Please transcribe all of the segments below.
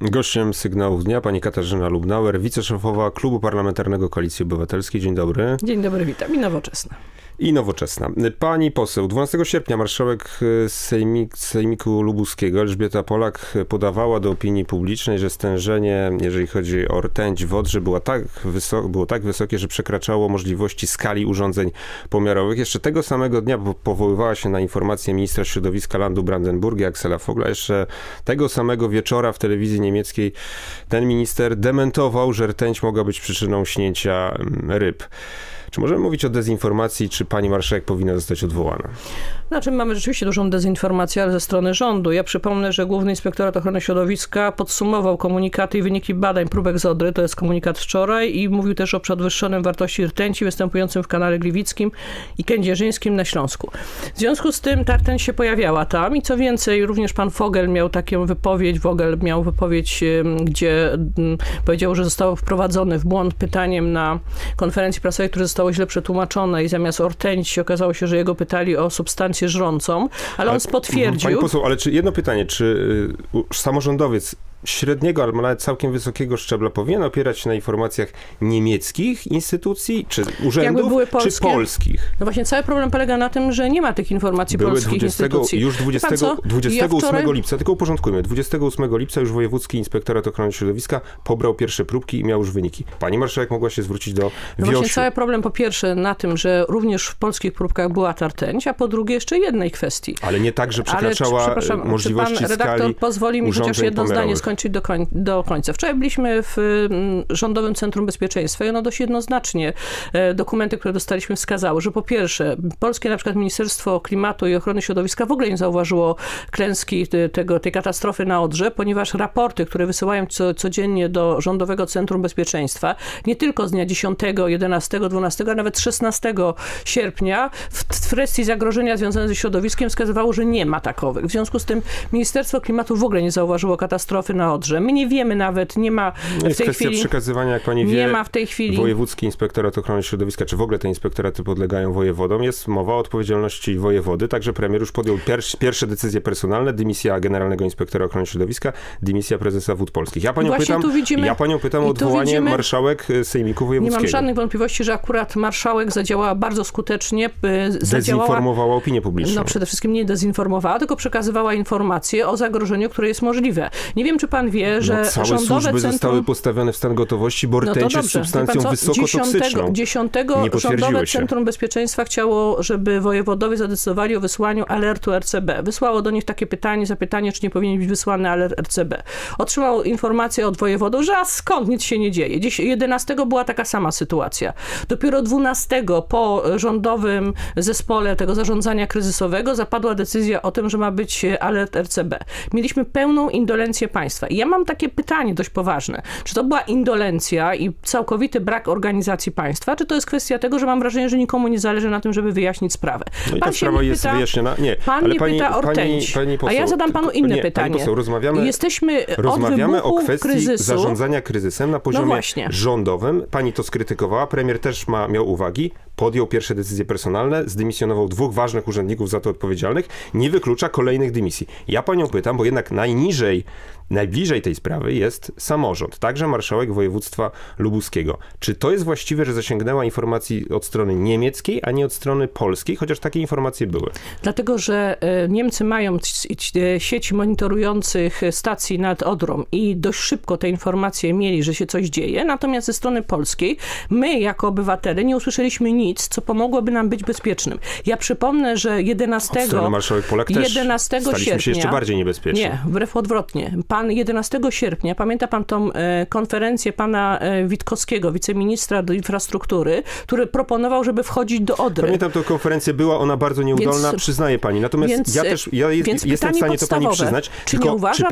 Gościem Sygnału Dnia pani Katarzyna Lubnauer, wiceszefowa Klubu Parlamentarnego Koalicji Obywatelskiej. Dzień dobry. Dzień dobry, witam. I Nowoczesna. Pani poseł, 12 sierpnia marszałek Sejmiku Lubuskiego Elżbieta Polak podawała do opinii publicznej, że stężenie, jeżeli chodzi o rtęć w Odrze, było tak wysokie, że przekraczało możliwości skali urządzeń pomiarowych. Jeszcze tego samego dnia powoływała się na informację ministra środowiska Landu Brandenburgii Axela Vogla. Jeszcze tego samego wieczora w telewizji niemieckiej ten minister dementował, że rtęć mogła być przyczyną śnięcia ryb. Czy możemy mówić o dezinformacji, czy pani marszałek powinna zostać odwołana? Znaczy mamy rzeczywiście dużą dezinformację, ale ze strony rządu. Ja przypomnę, że Główny Inspektorat Ochrony Środowiska podsumował komunikaty i wyniki badań próbek z Odry, to jest komunikat wczoraj, i mówił też o podwyższonym wartości rtęci występującym w kanale gliwickim i kędzierzyńskim na Śląsku. W związku z tym ta rtęć się pojawiała tam i co więcej, również pan Vogel miał taką wypowiedź, gdzie powiedział, że został wprowadzony w błąd pytaniem na konferencji prasowej, które zostało źle przetłumaczone i zamiast o rtęci okazało się, że jego pytali o substancję żrącą, ale on potwierdził. Pani poseł, ale jedno pytanie, czy samorządowiec średniego, albo nawet całkiem wysokiego szczebla powinien opierać się na informacjach niemieckich instytucji, czy urzędów, czy polskich? No właśnie, cały problem polega na tym, że nie ma tych informacji polskich instytucji. Już 28 lipca, tylko uporządkujmy, 28 lipca już Wojewódzki Inspektorat Ochrony Środowiska pobrał pierwsze próbki i miał już wyniki. Pani marszałek mogła się zwrócić do WIOŚ-u. Właśnie cały problem po pierwsze na tym, że również w polskich próbkach była ta rtęć, a po drugie jeszcze jednej kwestii. Ale nie tak, że przekraczała możliwości skali. Pan redaktor pozwoli mi chociaż jedno zdanie skończyć do końca. Wczoraj byliśmy w Rządowym Centrum Bezpieczeństwa i ono dość jednoznacznie, dokumenty, które dostaliśmy, wskazały, że po pierwsze polskie na przykład Ministerstwo Klimatu i Ochrony Środowiska w ogóle nie zauważyło klęski tej katastrofy na Odrze, ponieważ raporty, które wysyłają codziennie do Rządowego Centrum Bezpieczeństwa, nie tylko z dnia 10, 11, 12, a nawet 16 sierpnia w kwestii zagrożenia związanego ze środowiskiem wskazywało, że nie ma takowych. W związku z tym Ministerstwo Klimatu w ogóle nie zauważyło katastrofy na Odrze. My nie wiemy nawet, nie ma w tej kwestia chwili przekazywania, jak pani wie, nie ma w tej chwili. Wojewódzki Inspektorat Ochrony Środowiska, czy w ogóle te inspektoraty podlegają wojewodom, jest mowa o odpowiedzialności wojewody, także premier już podjął pierwsze decyzje personalne, dymisja Generalnego Inspektora Ochrony Środowiska, dymisja prezesa Wód Polskich. Ja panią pytam o odwołanie marszałek Sejmiku Wojewódzkiego. Nie mam żadnych wątpliwości, że akurat marszałek zadziałała bardzo skutecznie. Dezinformowała opinię publiczną. No przede wszystkim nie dezinformowała, tylko przekazywała informacje o zagrożeniu, które jest możliwe. Nie wiem, czy pan wie, że całe służby zostały postawione w stan gotowości, bo rtęć jest substancją wysokotoksyczną. 10 Rządowe Centrum Bezpieczeństwa chciało, żeby wojewodowie zadecydowali o wysłaniu alertu RCB. Wysłało do nich takie zapytanie, czy nie powinien być wysłany alert RCB. Otrzymał informację od wojewodów, że a skąd, nic się nie dzieje. 11 była taka sama sytuacja. Dopiero 12 po rządowym zespole tego zarządzania kryzysowego zapadła decyzja o tym, że ma być alert RCB. Mieliśmy pełną indolencję państwa. I ja mam takie pytanie dość poważne. Czy to była indolencja i całkowity brak organizacji państwa, czy to jest kwestia tego, że mam wrażenie, że nikomu nie zależy na tym, żeby wyjaśnić sprawę? No i ta sprawa jest wyjaśniona. Nie, pan mnie pyta o rtęć, a ja zadam panu inne pytanie. Pani poseł, rozmawiamy o kwestii kryzysu, zarządzania kryzysem na poziomie rządowym. Pani to skrytykowała, premier też miał uwagi. Podjął pierwsze decyzje personalne, zdymisjonował dwóch ważnych urzędników za to odpowiedzialnych, nie wyklucza kolejnych dymisji. Ja panią pytam, bo jednak najbliżej tej sprawy jest samorząd, także marszałek województwa lubuskiego. Czy to jest właściwe, że zasięgnęła informacji od strony niemieckiej, a nie od strony polskiej, chociaż takie informacje były? Dlatego, że Niemcy mają sieci monitorujących stacji nad Odrą i dość szybko te informacje mieli, że się coś dzieje, natomiast ze strony polskiej my jako obywatele nie usłyszeliśmy nic, co pomogłoby nam być bezpiecznym. Ja przypomnę, że 11 sierpnia się jeszcze bardziej niebezpiecznym. Nie, wbrew odwrotnie. 11 sierpnia, pamięta pan tą konferencję pana Witkowskiego, wiceministra do infrastruktury, który proponował, żeby wchodzić do Odry. Pamiętam tę konferencję, była ona bardzo nieudolna, przyznaje pani. Natomiast jestem w stanie to pani przyznać. Czy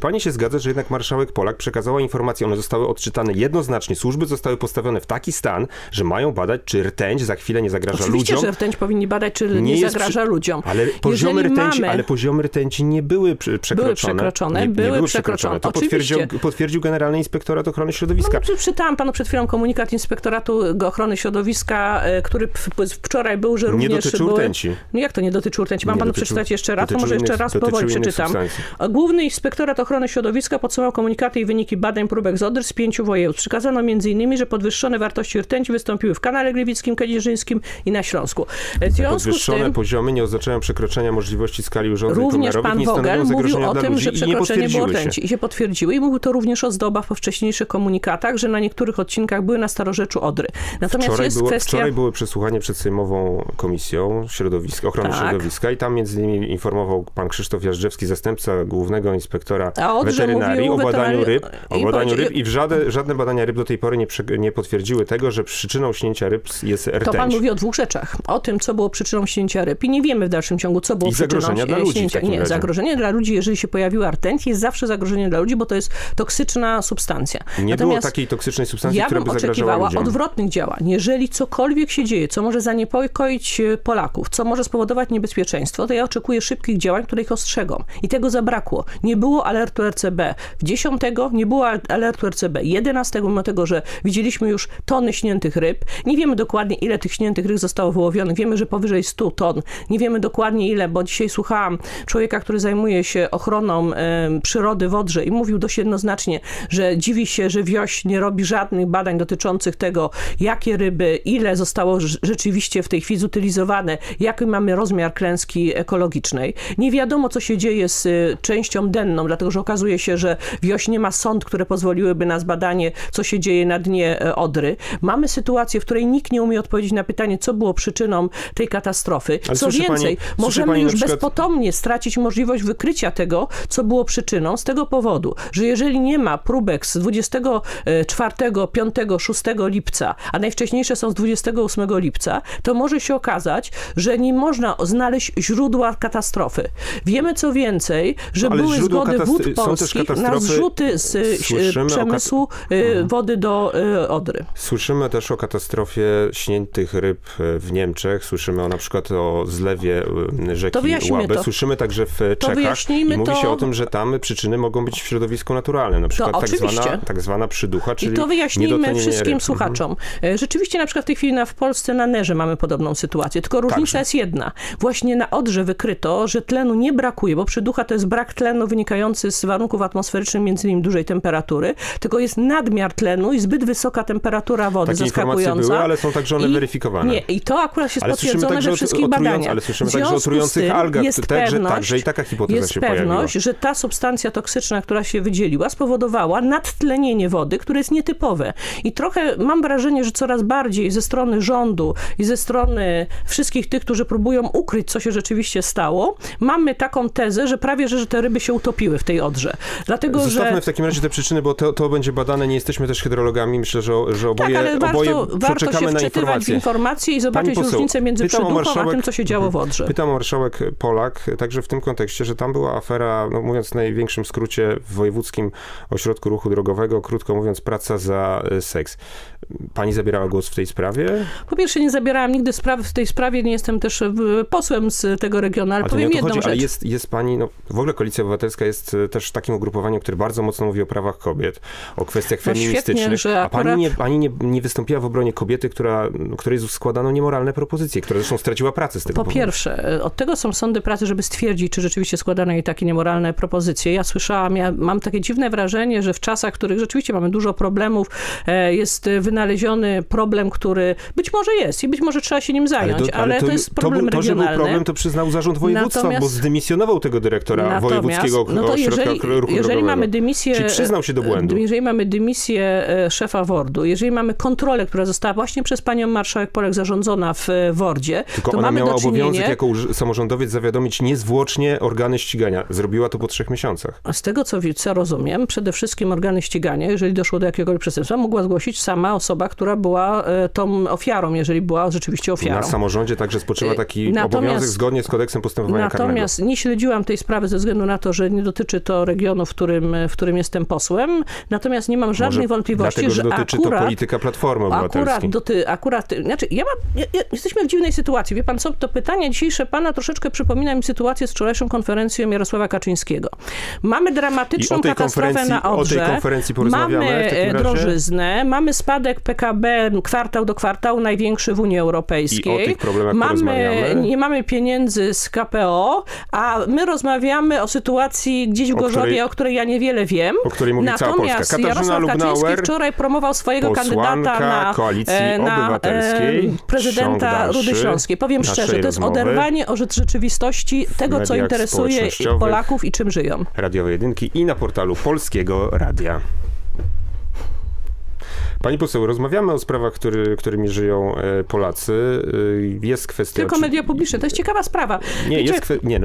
pani się zgadza, że jednak marszałek Polak przekazała informacje, one zostały odczytane jednoznacznie, służby zostały postawione w taki stan, że mają badać, czy rtęć za chwilę nie zagraża oczywiście, ludziom. Że rtęć powinni badać, czy nie zagraża ludziom. Ale poziomy rtęci, nie były przekroczone. Były przekroczone. To potwierdził Generalny Inspektorat Ochrony Środowiska. No, czytałam panu przed chwilą komunikat Inspektoratu Ochrony Środowiska, który wczoraj był, że również... Nie dotyczył rtęci. No jak to nie dotyczył rtęci? Mam panu przeczytać jeszcze raz? To może jeszcze raz powoli przeczytam. Substancji. Główny Inspektorat Ochrony Środowiska podsumował komunikaty i wyniki badań próbek z Odry z 5 województw. Przekazano m.in., że podwyższone wartości rtęci wystąpiły w Kanale Gliwickim, Kędzierzyńskim i na Śląsku. W związku podwyższone z tym, poziomy nie oznaczają przekroczenia możliwości skali urządzeń również pan Vogel mówił o tym, że przekroczenie było rtęci i się potwierdziły. I mówił to również o zdobach po wcześniejszych komunikatach, że na niektórych odcinkach były na Starorzeczu Odry. Natomiast wczoraj były przesłuchanie przed Sejmową Komisją Ochrony Środowiska i tam między innymi informował pan Krzysztof Jażdżewski, zastępca Głównego Inspektora Weterynarii, o badaniu ryb, i żadne badania ryb do tej pory nie potwierdziły tego, że przyczyną śnięcia ryb jest rtęć. To pan mówi o dwóch rzeczach. O tym, co było przyczyną śnięcia ryb i nie wiemy w dalszym ciągu, co było przyczyną śnięcia. Zagrożenie dla ludzi, jeżeli się pojawiła rtęć, jest zawsze zagrożenie dla ludzi, bo to jest toksyczna substancja. Natomiast było takiej toksycznej substancji, która by zagrażała ludziom. Ja bym oczekiwała odwrotnych działań. Jeżeli cokolwiek się dzieje, co może zaniepokoić Polaków, co może spowodować niebezpieczeństwo, to ja oczekuję szybkich działań, które ich ostrzegą. I tego zabrakło. Nie było alertu RCB 10, nie było alertu RCB 11, mimo tego, że widzieliśmy już tony śniętych ryb. Nie wiemy dokładnie, ile tych śniętych ryb zostało wyłowionych. Wiemy, że powyżej 100 ton. Nie wiemy dokładnie ile, bo dzisiaj słuchałam człowieka, który zajmuje się ochroną przyrody w Odrze i mówił dość jednoznacznie, że dziwi się, że wioś nie robi żadnych badań dotyczących tego, jakie ryby, ile zostało rzeczywiście w tej chwili zutylizowane, jaki mamy rozmiar klęski ekologicznej. Nie wiadomo, co się dzieje z częścią denną, dlatego że okazuje się, że wioś nie ma sond, które pozwoliłyby na zbadanie, co się dzieje na dnie Odry. Mamy sytuację, w której nikt nie umie odpowiedzieć na pytanie, co było przyczyną tej katastrofy. Ale co więcej, możemy już bezpotomnie stracić możliwość wykrycia tego, co było przyczyną z tego powodu, że jeżeli nie ma próbek z 24, 5, 6 lipca, a najwcześniejsze są z 28 lipca, to może się okazać, że nie można znaleźć źródła katastrofy. Wiemy co więcej, że były zgody wód polskich na zrzuty z przemysłu wody do Odry. Słyszymy też o katastrofie śniętych ryb w Niemczech, słyszymy na przykład o zlewie rzeki Łaby, słyszymy także w Czechach i mówi się o tym, że tam przyczyny mogą być w środowisku naturalnym, na przykład tak zwana przyducha, czyli to wyjaśnijmy wszystkim ryb. Słuchaczom. Rzeczywiście na przykład w tej chwili w Polsce na Nerze mamy podobną sytuację, tylko różnica jest jedna. Właśnie na Odrze wykryto, że tlenu nie brakuje, bo przyducha to jest brak tlenu wynikający z warunków atmosferycznych, między innymi dużej temperatury, tylko jest nadmiar tlenu i zbyt wysoka temperatura wody, takie zaskakująca. Były, ale są także one weryfikowane. Nie, i to akurat jest potwierdzone we wszystkich badaniach. Ale słyszymy także o otrujących algach, także i taka hipoteza się pojawiła. Jest pewność, że ta substancja toksyczna, która się wydzieliła, spowodowała nadtlenienie wody, które jest nietypowe. I trochę mam wrażenie, że coraz bardziej ze strony rządu i ze strony wszystkich tych, którzy próbują ukryć, co się rzeczywiście stało, mamy taką tezę, że prawie, że te ryby się utopiły w tej Odrze. Dlatego, zostawmy w takim razie te przyczyny, bo to będzie badane, nie jesteśmy też hydrologami, myślę, że oboje warto się wczytywać w informacje i zobaczyć różnicę między przyduchą a tym, co się działo w Odrze. Pytam o marszałek Polak, także w tym kontekście, że tam była afera, no mówiąc w największym skrócie, w Wojewódzkim Ośrodku Ruchu Drogowego, krótko mówiąc, praca za seks. Pani zabierała głos w tej sprawie? Po pierwsze, nie zabierałam nigdy w tej sprawie, nie jestem też posłem z tego regionu, ale powiem jedną rzecz. Ale jest pani, no w ogóle Koalicja Obywatelska jest też takim ugrupowaniem, które bardzo mocno mówi o prawach kobiet, o kwestiach feministycznych, a pani nie wystąpiła w obronie kobiety, której składano niemoralne propozycje, która zresztą straciła pracę z tego powodu. Po pierwsze, od tego są sądy pracy, żeby stwierdzić, czy rzeczywiście składano jej takie niemoralne propozycje. Ja słyszałam, mam takie dziwne wrażenie, że w czasach, w których rzeczywiście mamy dużo problemów, jest wynaleziony problem, który być może jest i być może trzeba się nim zająć, ale to jest problem regionalny. To, że był problem, to przyznał zarząd województwa, bo zdymisjonował tego dyrektora wojewódzkiego ośrodka ruchu drogowego. Czyli przyznał się do błędu. Jeżeli mamy dymisję szefa WORD-u, jeżeli mamy kontrolę, która została właśnie przez panią marszałek Polek zarządzona w WORD-zie, to ona miała obowiązek jako samorządowiec zawiadomić niezwłocznie organy ścigania. Zrobiła to po 3 miesiącach. A z tego, co rozumiem, przede wszystkim organy ścigania, jeżeli doszło do jakiegoś przestępstwa, mogła zgłosić sama osoba, która była tą ofiarą, jeżeli była rzeczywiście ofiarą. Na samorządzie także spoczywa taki obowiązek zgodnie z kodeksem postępowania karnego. Natomiast nie śledziłam tej sprawy ze względu na to, że nie dotyczy to regionu, w którym jestem posłem. Natomiast nie mam żadnych wątpliwości, dlatego, że dotyczy to polityka Platformy Obywatelskiej. Akurat akurat, znaczy jesteśmy w dziwnej sytuacji. Wie pan co, to pytanie dzisiejsze pana troszeczkę przypomina mi sytuację z wczorajszą konferencją Jarosława Kaczyńskiego. Mamy dramatyczną katastrofę na Odrze. O tej konferencji porozmawiamy. Mamy drożyznę, mamy spadek PKB kwartał do kwartału, największy w Unii Europejskiej. I o tych problemach porozmawiamy. Nie mamy pieniędzy z KPO, a my rozmawiamy o sytuacji gdzieś w Gorzowie, o której ja niewiele wiem. O której mówi cała Polska. Katarzyna Jarosław Kaczyński wczoraj promował swojego kandydata na prezydenta Rudy Śląskiej. Powiem szczerze, to jest oderwanie od rzeczywistości tego, co interesuje Polaków i czym żyją. Radiowej Jedynki i na portalu Polskiego Radia. Pani poseł, rozmawiamy o sprawach, którymi żyją Polacy. Jest kwestia... Tylko media publiczne, to jest ciekawa sprawa. Nie,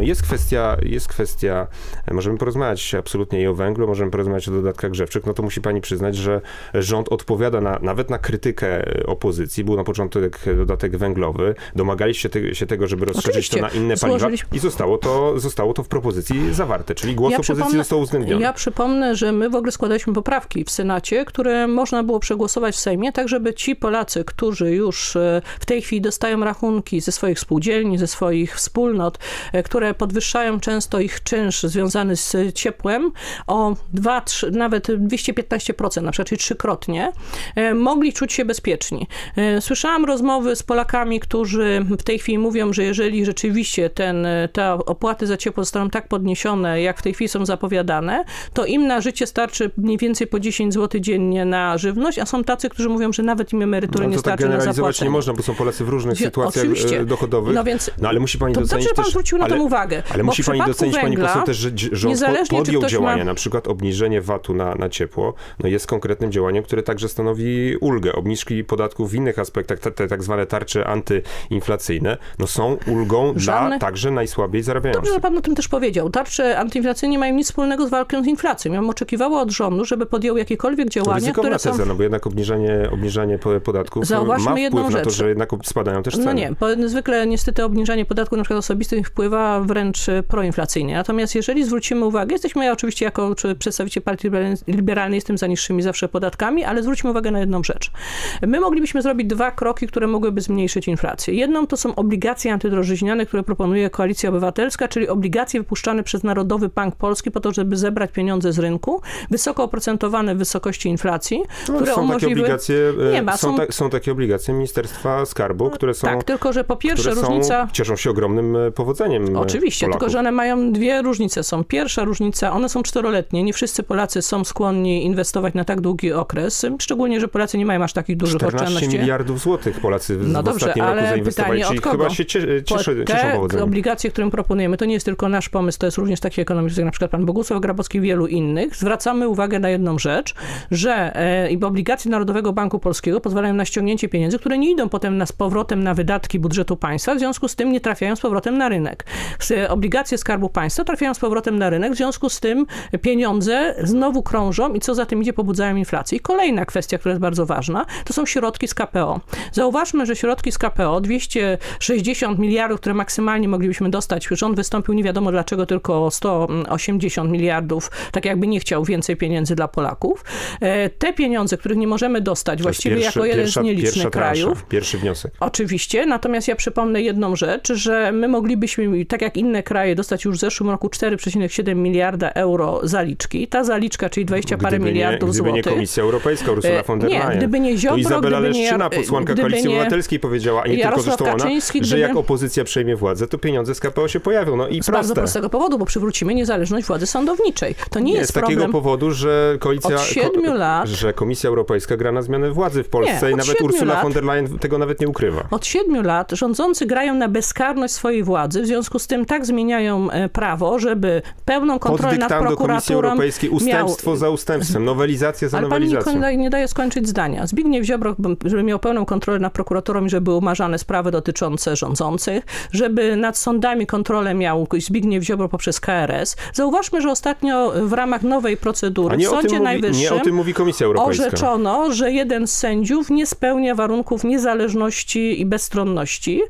jest kwestia... Możemy porozmawiać absolutnie i o węglu, możemy porozmawiać o dodatkach grzewczych. No to musi pani przyznać, że rząd odpowiada nawet na krytykę opozycji. Był na początek dodatek węglowy. Domagaliście się tego, żeby rozszerzyć to na inne paliwa. I zostało to w propozycji zawarte. Czyli głos opozycji został uwzględniony. Ja przypomnę, że my w ogóle składaliśmy poprawki w Senacie, które można było przegłosować w Sejmie, tak żeby ci Polacy, którzy już w tej chwili dostają rachunki ze swoich spółdzielni, ze swoich wspólnot, które podwyższają często ich czynsz związany z ciepłem o 2, 3, nawet 215%, na przykład, czyli trzykrotnie, mogli czuć się bezpieczni. Słyszałam rozmowy z Polakami, którzy w tej chwili mówią, że jeżeli rzeczywiście te opłaty za ciepło zostaną tak podniesione, jak w tej chwili są zapowiadane, to im na życie starczy mniej więcej po 10 zł dziennie na żywność, a są tacy, którzy mówią, że nawet im emerytury nie starczy na zapłacenie. Generalizować nie można, bo są Polacy w różnych sytuacjach dochodowych. No więc, ale musi pani docenić też... Pan zwrócił na to uwagę. Ale musi pani docenić, pani poseł, też, że rząd podjął działania, na przykład obniżenie VAT-u na ciepło, no jest konkretnym działaniem, które także stanowi ulgę. Obniżki podatków w innych aspektach, te tak zwane tarcze antyinflacyjne, no są ulgą dla także najsłabiej zarabiających. Dobrze, że pan o tym też powiedział. Tarcze antyinflacyjne nie mają nic wspólnego z walką z inflacją. Ja bym oczekiwała od rządu, żeby podjął jakiekolwiek działania, które są... Bo jednak obniżanie podatków ma wpływ na to, że jednak spadają też ceny. No nie, bo zwykle niestety obniżanie podatków na przykład osobistych wpływa wręcz proinflacyjnie. Natomiast jeżeli zwrócimy uwagę, jesteśmy oczywiście jako przedstawiciel Partii Liberalnej z tym za niższymi zawsze podatkami, ale zwróćmy uwagę na jedną rzecz. My moglibyśmy zrobić dwa kroki, które mogłyby zmniejszyć inflację. Jedną to są obligacje antydrożyźniane, które proponuje Koalicja Obywatelska, czyli obligacje wypuszczane przez Narodowy Bank Polski po to, żeby zebrać pieniądze z rynku, wysoko oprocentowane w wysokości inflacji, które są takie obligacje Ministerstwa Skarbu, które są... Tak, tylko że po pierwsze różnica... Cieszą się ogromnym powodzeniem. Oczywiście, Polaków. Tylko że one mają dwie różnice. Są pierwsza różnica, one są czteroletnie. Nie wszyscy Polacy są skłonni inwestować na tak długi okres. Szczególnie, że Polacy nie mają aż takich dużych oszczędności. 14 miliardów złotych Polacy w ostatnim roku zainwestowali. Pytanie, czyli od kogo? Chyba się cieszą powodzeniem. Te obligacje, którym proponujemy, to nie jest tylko nasz pomysł, to jest również taki ekonomista, jak na przykład pan Bogusław Grabowski i wielu innych. Zwracamy uwagę na jedną rzecz, że obligacje Narodowego Banku Polskiego pozwalają na ściągnięcie pieniędzy, które nie idą potem z powrotem na wydatki budżetu państwa, w związku z tym nie trafiają z powrotem na rynek. Obligacje Skarbu Państwa trafiają z powrotem na rynek, w związku z tym pieniądze znowu krążą i co za tym idzie, pobudzają inflację. I kolejna kwestia, która jest bardzo ważna, to są środki z KPO. Zauważmy, że środki z KPO, 260 miliardów, które maksymalnie moglibyśmy dostać, rząd wystąpił nie wiadomo dlaczego tylko 180 miliardów, tak jakby nie chciał więcej pieniędzy dla Polaków. Te pieniądze, których nie możemy dostać właściwie jako jeden z nielicznych krajów. Pierwszy wniosek. Oczywiście, natomiast ja przypomnę jedną rzecz, że my moglibyśmy, tak jak inne kraje, dostać już w zeszłym roku 4,7 miliarda euro zaliczki. Ta zaliczka, czyli 20 parę miliardów złotych. Gdyby nie Komisja Europejska, Ursula von der Leyen. Nie, gdyby nie Ziobro, Izabela Leszczyna, posłanka Koalicji Obywatelskiej powiedziała, a nie Jarosław tylko zresztą ona, że jak opozycja przejmie władzę, to pieniądze z KPO się pojawią. No i proste. Z bardzo prostego powodu, bo przywrócimy niezależność władzy sądowniczej. To nie jest problem. Z takiego powodu, że koalicja... Od 7 lat... Że Komisja Europejska gra na zmianę władzy w Polsce i nawet Ursula von der Leyen tego nawet nie ukrywa. Od 7 lat rządzący grają na bezkarność swojej władzy, w związku z tym tak zmieniają prawo, żeby pełną kontrolę nad prokuraturą do Komisji Europejskiej ustępstwo za ustępstwem, nowelizacja za nowelizacją. Ale pan nie daje skończyć zdania. Zbigniew Ziobro, żeby miał pełną kontrolę nad prokuraturą i żeby były umarzane sprawy dotyczące rządzących, żeby nad sądami kontrolę miał Zbigniew Ziobro poprzez KRS. Zauważmy, że ostatnio w ramach nowej procedury w Sądzie Najwyższym orzeczono, uznano, że jeden z sędziów nie spełnia warunków niezależności i bezstronności.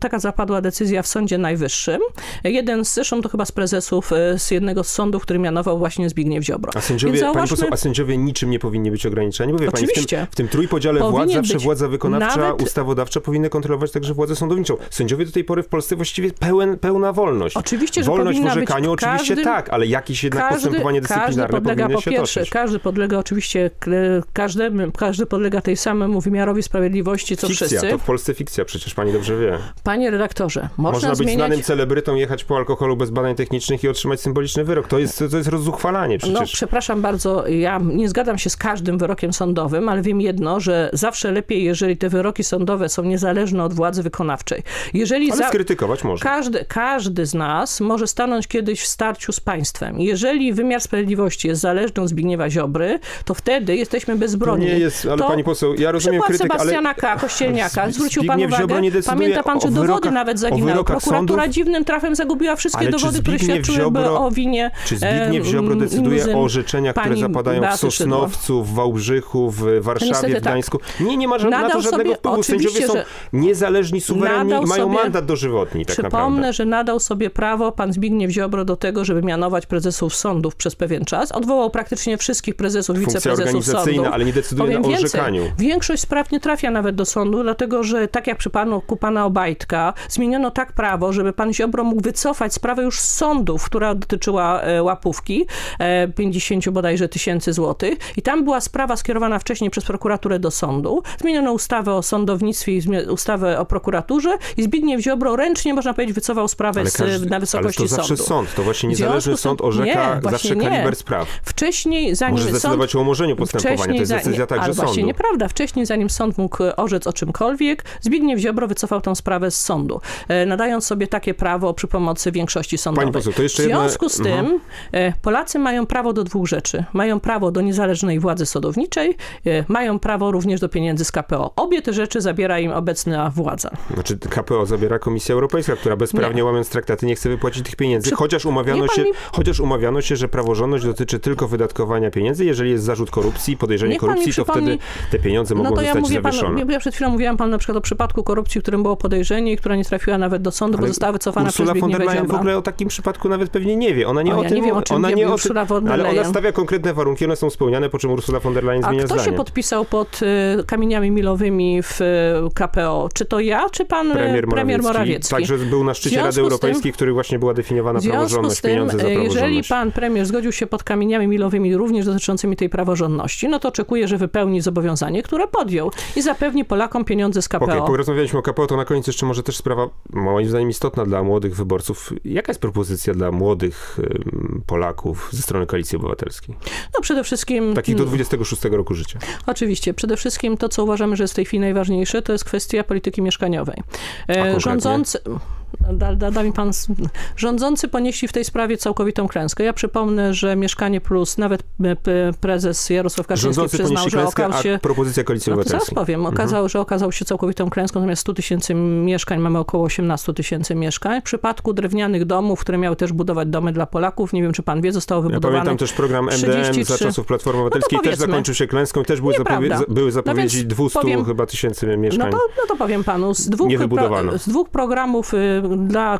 Taka zapadła decyzja w Sądzie Najwyższym. Zresztą to chyba z prezesów z jednego z sądów, który mianował właśnie Zbigniew Ziobro. A sędziowie, pani poseł, a sędziowie niczym nie powinni być ograniczeni? Bo wie pani, w tym trójpodziale władz zawsze władza wykonawcza, ustawodawcza powinny kontrolować także władzę sądowniczą. Sędziowie do tej pory w Polsce właściwie pełna wolność. Oczywiście, że wolność w orzekaniu oczywiście tak, ale jakieś jednak postępowanie dyscyplinarne powinno się toczyć. Każdy podlega oczywiście, każdy podlega tej samemu wymiarowi sprawiedliwości, co wszyscy. Fikcja, to w Polsce fikcja, przecież pani dobrze wie. Panie redaktorze, można być znanym celebrytą, jechać po alkoholu bez badań technicznych i otrzymać symboliczny wyrok. To jest rozzuchwalanie przecież. No, przepraszam bardzo, ja nie zgadzam się z każdym wyrokiem sądowym, ale wiem jedno, że zawsze lepiej, jeżeli te wyroki sądowe są niezależne od władzy wykonawczej. Ale skrytykować można. Każdy z nas może stanąć kiedyś w starciu z państwem. Jeżeli wymiar sprawiedliwości jest zależny od Zbigniewa Ziobry, to wtedy jesteśmy bezbronni. Nie jest, ale pani poseł, ja rozumiem krytykę, Sebastiana Kościelniaka, zwrócił pan uwagę, pamięta pan, że dowody nawet zaginęły. Prokuratura dziwnym trafem zagubiła wszystkie dowody, które świadczyłyby o winie. Czy Zbigniew Ziobro decyduje o orzeczeniach, które zapadają w Sosnowcu, w Wałbrzychu, w Warszawie, w Gdańsku? Nie ma na to żadnego wpływu. Sędziowie są niezależni, suwerenni i mają mandat dożywotni, tak naprawdę. Przypomnę, że nadał sobie prawo pan Zbigniew Ziobro do tego, żeby mianować prezesów sądów przez pewien czas. Odwołał praktycznie wszystkich prezesów, wiceprezesów sądów. Ale nie decyduje na orzekaniu. Większość spraw nie trafia nawet do sądu, dlatego że tak jak przy pana Obajtka, zmieniono tak prawo, żeby pan Ziobro mógł wycofać sprawę już z sądów, która dotyczyła łapówki, 50 bodajże tysięcy złotych. I tam była sprawa skierowana wcześniej przez prokuraturę do sądu. Zmieniono ustawę o sądownictwie i ustawę o prokuraturze i Zbigniew Ziobro ręcznie, można powiedzieć, wycofał sprawę na wysokości sądu. Ale to zawsze sąd, to właśnie niezależny sąd orzeka zawsze kaliber spraw. Wcześniej, zanim może zdecydować o umorzeniu postępowania, to jest decyzja także sądu. Ale właśnie nieprawda. Wcześniej, zanim sąd mógł orzec o czymkolwiek, Zbigniew Ziobro wycofał tę sprawę z sądu, nadając sobie takie prawo przy pomocy większości sądowej. Pani poseł, to jeszcze jedno... W związku z tym Polacy mają prawo do dwóch rzeczy. Mają prawo do niezależnej władzy sądowniczej, mają prawo również do pieniędzy z KPO. Obie te rzeczy zabiera im obecna władza. Znaczy KPO zabiera Komisja Europejska, która bezprawnie łamiąc traktaty nie chce wypłacić tych pieniędzy, chociaż umawiano się, że praworządność dotyczy tylko wydatkowania pieniędzy. Jeżeli jest zarzut korupcji, podejrzenie korupcji, to wtedy te pieniądze mogą zostać zawieszone. Ja przed chwilą mówiłam pan na przykład o przypadku korupcji, w którym było podejrzenie i która nie trafiła nawet do sądu, bo została wycofana przez Zbigniewa Ziobro. Ursula von der Leyen w ogóle o takim przypadku nawet pewnie nie wie. Ona nie o tym wie. Ale ona stawia konkretne warunki, one są spełniane, po czym Ursula von der Leyen zmienia zdanie. A kto się podpisał pod kamieniami milowymi w KPO? Czy to ja, czy pan premier Morawiecki? Także był na szczycie Rady Europejskiej, w której właśnie była definiowana praworządność, pieniądze za praworządność. Jeżeli pan premier zgodził się pod kamieniami milowymi również dotyczącymi tej praworządności, no to oczekuję, że wypełni zobowiązanie, które podjął i zapewni Polakom pieniądze z KPO. Okej, porozmawialiśmy o KPO, to na koniec jeszcze może też sprawa, moim zdaniem, istotna dla młodych wyborców. Jaka jest propozycja dla młodych Polaków ze strony Koalicji Obywatelskiej? No przede wszystkim... Takich do 26 roku życia. Oczywiście. Przede wszystkim to, co uważamy, że jest w tej chwili najważniejsze, to jest kwestia polityki mieszkaniowej. Rządzący ponieśli w tej sprawie całkowitą klęskę. Ja przypomnę, że Mieszkanie Plus, nawet prezes Jarosław Kaczyński przyznał, że okazał się... propozycja Koalicji Obywatelskiej. Zaraz powiem. Okazał się całkowitą klęską. Natomiast 100 tysięcy mieszkań, mamy około 18 tysięcy mieszkań. W przypadku drewnianych domów, które miały też budować domy dla Polaków, nie wiem, czy pan wie, zostało wybudowane... Ja pamiętam też program MdM 33... za czasów Platformy Obywatelskiej. No też zakończył się klęską i też były zapowiedzi 200 chyba tysięcy mieszkań. No to powiem panu. Z dwóch programów,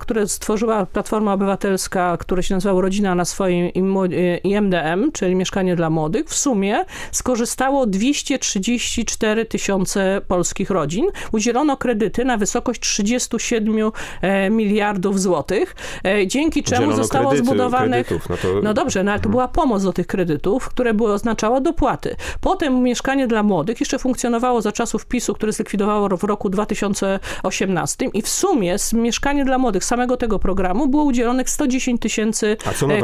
które stworzyła Platforma Obywatelska, które się nazywało Rodzina na swoim i MdM, czyli Mieszkanie dla Młodych, w sumie skorzystało 234 tysiące polskich rodzin. Udzielono kredyty na wysokość 37 miliardów złotych, dzięki czemu ale to była pomoc do tych kredytów, które oznaczały dopłaty. Potem Mieszkanie dla Młodych jeszcze funkcjonowało za czasów PiS-u, które zlikwidowało w roku 2018 i w sumie z Mieszkanie dla Młodych, samego tego programu, było udzielonych 110 tysięcy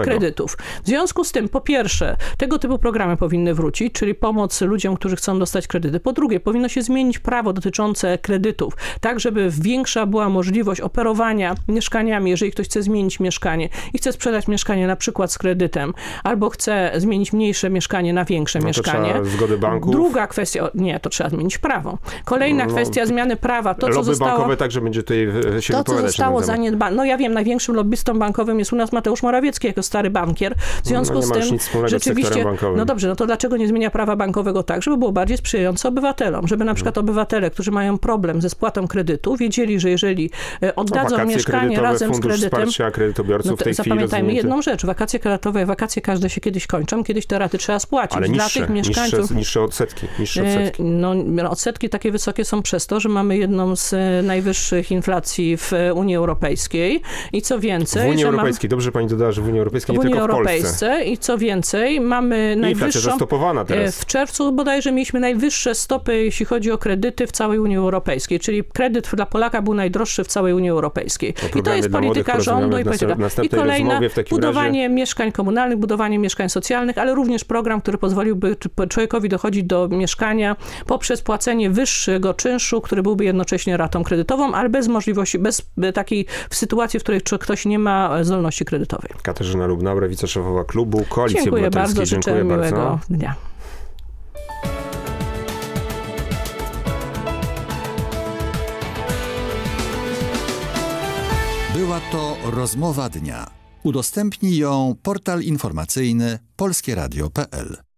kredytów. W związku z tym, po pierwsze, tego typu programy powinny wrócić, czyli pomoc ludziom, którzy chcą dostać kredyty. Po drugie, powinno się zmienić prawo dotyczące kredytów, tak żeby większa była możliwość operowania mieszkaniami, jeżeli ktoś chce zmienić mieszkanie i chce sprzedać mieszkanie na przykład z kredytem, albo chce zmienić mniejsze mieszkanie na większe mieszkanie. Trzeba zgody banków. Druga kwestia, to trzeba zmienić prawo. Kolejna kwestia zmiany prawa. To, co zostało... bankowe także będzie tutaj się wypowiadać. zostało zaniedbane. No ja wiem, największym lobbystą bankowym jest u nas Mateusz Morawiecki jako stary bankier. W związku z tym rzeczywiście, no dobrze, no to dlaczego nie zmienia prawa bankowego tak, żeby było bardziej sprzyjające obywatelom, żeby na przykład obywatele, którzy mają problem ze spłatą kredytu, wiedzieli, że jeżeli oddadzą mieszkanie razem z kredytem, no to zapamiętajmy jedną rzecz, wakacje kredytowe, wakacje każde się kiedyś kończą, kiedyś te raty trzeba spłacić. Ale niższe odsetki. No odsetki takie wysokie są przez to, że mamy jedną z najwyższych inflacji w Unii Europejskiej i co więcej... W Unii Europejskiej, dobrze pani dodała, że w Unii Europejskiej, nie tylko w Polsce. I co więcej, mamy najwyższą... zastopowana teraz. W czerwcu bodajże mieliśmy najwyższe stopy, jeśli chodzi o kredyty w całej Unii Europejskiej, czyli kredyt dla Polaka był najdroższy w całej Unii Europejskiej. I to jest polityka rządu i polityka... I kolejna, budowanie mieszkań komunalnych, budowanie mieszkań socjalnych, ale również program, który pozwoliłby człowiekowi dochodzić do mieszkania poprzez płacenie wyższego czynszu, który byłby jednocześnie ratą kredytową, ale bez możliwości, bez takiej sytuacji, w której ktoś nie ma zdolności kredytowej. Katarzyna Lubnauer, wiceszefowa klubu Koalicji Obywatelskiej. Dziękuję bardzo, życzę miłego dnia. Była to rozmowa dnia. Udostępnij ją portal informacyjny polskieradio.pl.